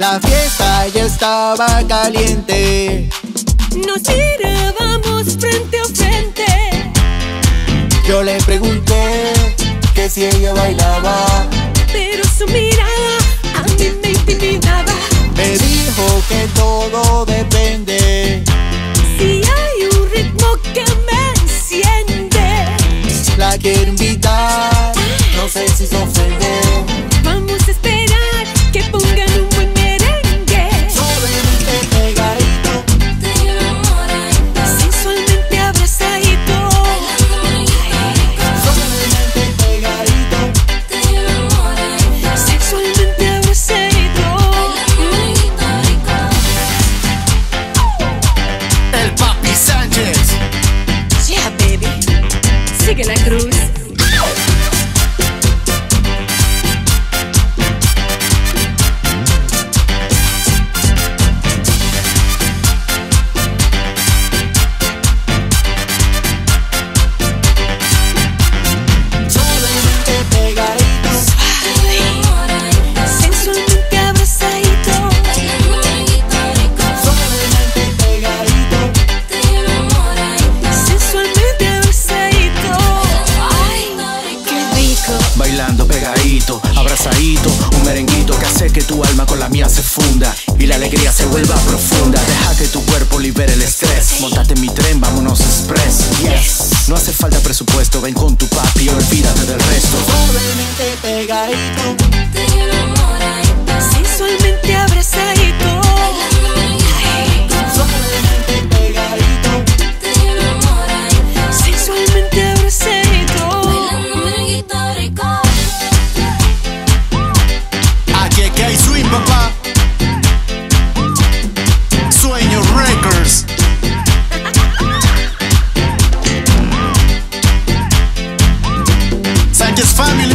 La fiesta ya estaba caliente. Nos mirábamos frente a frente. Yo le pregunté que si ella bailaba, pero su mirada a mí me intimidaba. Me dijo que todo depende si hay un ritmo que me enciende. La quiero invitar, no sé si se ofende. Vamos a esperar que pongan un buen merengue. Suavemente pegadito, te enamoradito, sensualmente abrazadito. Suavemente pegadito, te enamoradito, sensualmente abrazadito. El Papi Sánchez. Yeah, baby. Sigue la cruz. Bailando pegadito, abrazadito, un merenguito que hace que tu alma con la mía se funda y la alegría se vuelva profunda. Deja que tu cuerpo libere el estrés. Montate en mi tren, vámonos express. Yes. No hace falta presupuesto, ven con tu papi, olvídate del resto. Suavemente pegadito, te enamoradito, sensualmente abrazadito. Suavemente pegadito, te enamoradito, sensualmente abrazadito. Papá, Sueño Records. Sánchez Family.